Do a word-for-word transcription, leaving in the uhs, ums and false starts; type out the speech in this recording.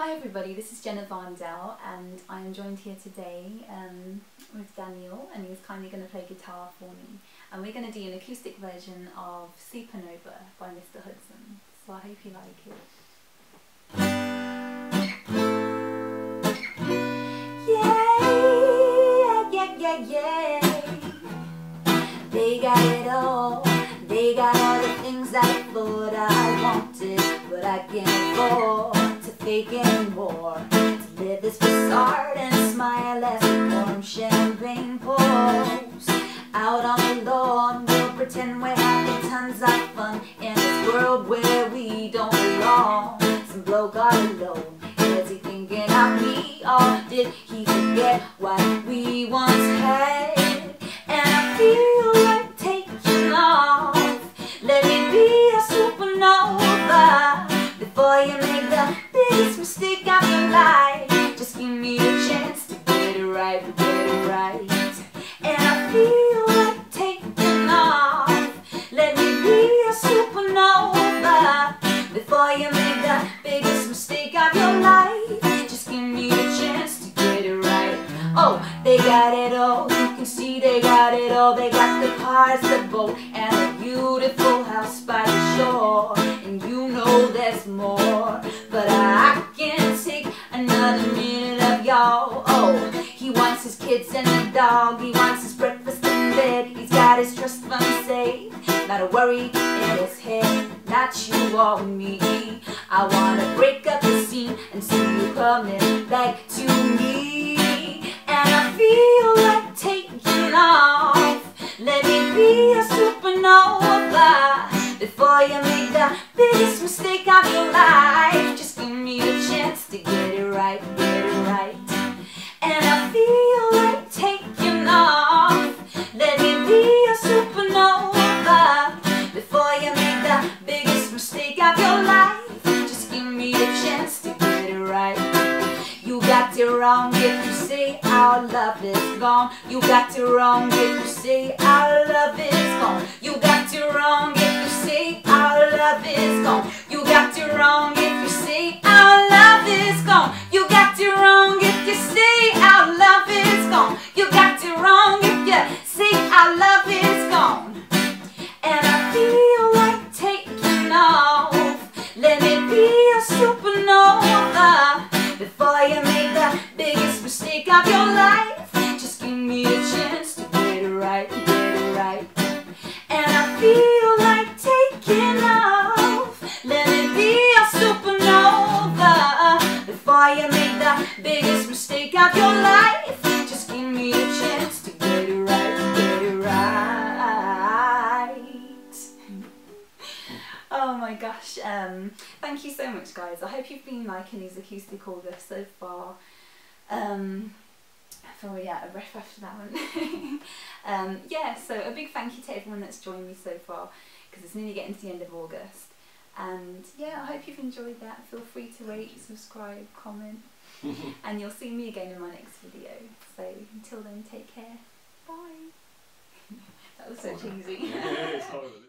Hi everybody, this is Jenna Varndell and I'm joined here today um, with Daniel, and he's kindly going to play guitar for me, and we're going to do an acoustic version of Supernova by Mister Hudson, so I hope you like it. Yeah, yeah, yeah, yeah. They got it all. They got all the things I thought I wanted, but I can't afford to fake anymore. To live this facade and smile as I warm champagne pours out on the lawn. We'll pretend we're having tons of fun in this world where we don't belong. Some bloke all alone. Is he thinking of me, or did he forget what we once had? And I feel like taking off. Let me be a supernova before you make the biggest mistake of your life. Just give me a chance to get it right, to get it right. And I feel like taking off. Let me be a supernova before you make the biggest mistake of your life. Just give me a chance to get it right. Oh, they got it all. You can see they got it all. They got the cars, the boat, and the beautiful house by the shore, and you know there's more, but I can't take another minute of y'all. Oh, he wants his kids and a dog, he wants his breakfast in bed, he's got his trust fund saved, not a worry in his head, not you or me. I wanna break up the scene and see you coming back to me, and I feel like taking off. Let me be a supernova before you make the biggest mistake of your life. Just give me a chance to get it right, get it right. And I feel like taking off. Let me be a supernova before you make the biggest mistake of your life. Just give me a chance to get it right. You got it wrong if you say our love is gone. You got it wrong if you say our love is gone. You got it wrong if you say our love is gone. You got it wrong if you say our love is gone. You got it wrong if you say our love is gone. You got it wrong if you say our love is gone. And I feel like taking off. Let me be a supernova before you make the biggest mistake of your life. Just give me a chance to get it right, get it right. And I feel like taking off. Let me be a supernova before you make the biggest mistake of your life. Just give me a chance to get it right, get it right. Oh my gosh, um, thank you so much guys. I hope you've been liking these acoustic orders so far. Um, I feel yeah, a breath after that one. um, yeah, so a big thank you to everyone that's joined me so far, because it's nearly getting to the end of August. And yeah, I hope you've enjoyed that. Feel free to rate, subscribe, comment, and you'll see me again in my next video. So until then, take care. Bye. That was so cheesy.